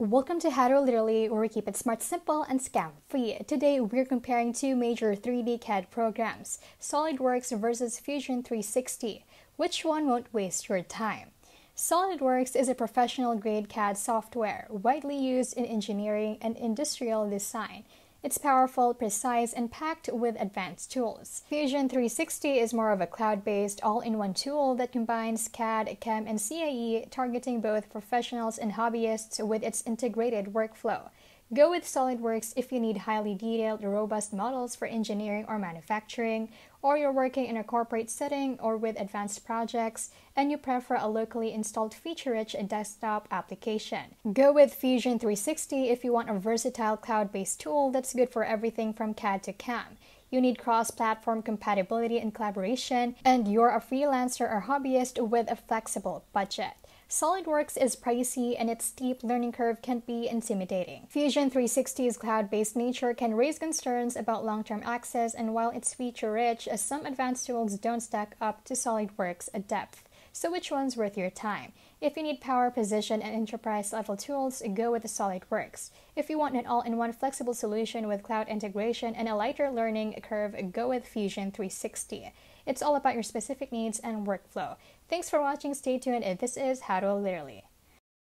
Welcome to How to Literally, where we keep it smart, simple, and scam-free. Today, we're comparing two major 3D CAD programs, SolidWorks versus Fusion 360. Which one won't waste your time? SolidWorks is a professional-grade CAD software, widely used in engineering and industrial design. It's powerful, precise, and packed with advanced tools. Fusion 360 is more of a cloud-based, all-in-one tool that combines CAD, CAM, and CAE, targeting both professionals and hobbyists with its integrated workflow. Go with SolidWorks if you need highly detailed, robust models for engineering or manufacturing, or you're working in a corporate setting or with advanced projects, and you prefer a locally installed feature-rich desktop application. Go with Fusion 360 if you want a versatile cloud-based tool that's good for everything from CAD to CAM. You need cross-platform compatibility and collaboration, and you're a freelancer or hobbyist with a flexible budget. SolidWorks is pricey, and its steep learning curve can be intimidating. Fusion 360's cloud-based nature can raise concerns about long-term access, and while it's feature-rich, some advanced tools don't stack up to SolidWorks' depth. So which one's worth your time? If you need power, position, and enterprise-level tools, go with the SolidWorks. If you want an all-in-one flexible solution with cloud integration and a lighter learning curve, go with Fusion 360. It's all about your specific needs and workflow. Thanks for watching. Stay tuned. This is How to Literally.